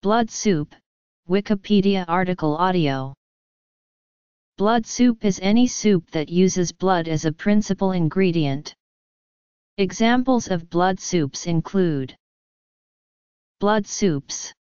Blood soup, Wikipedia article audio. Blood soup is any soup that uses blood as a principal ingredient. Examples of blood soups include blood soups.